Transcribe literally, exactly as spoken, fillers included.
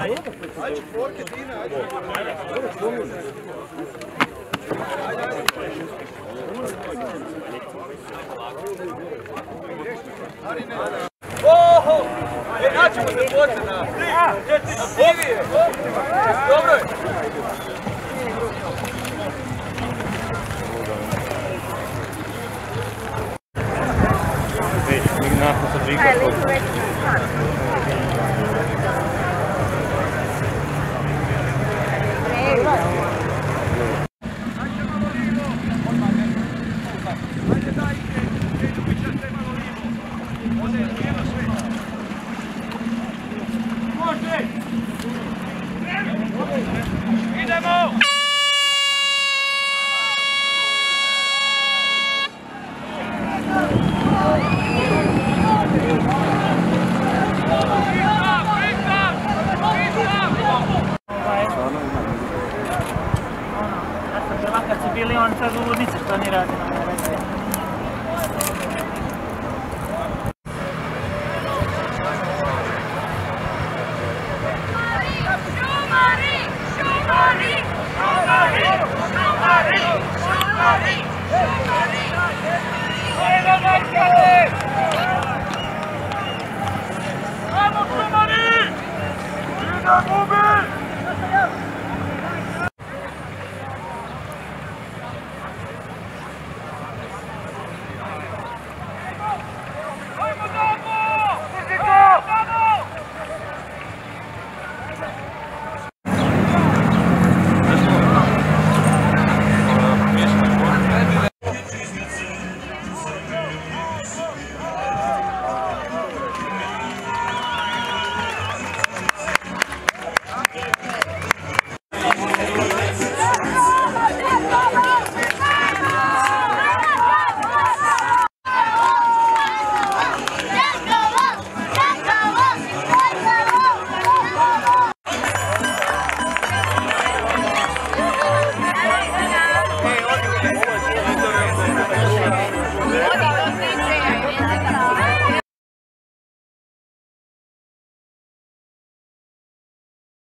Ej, mi nakon sad vikao.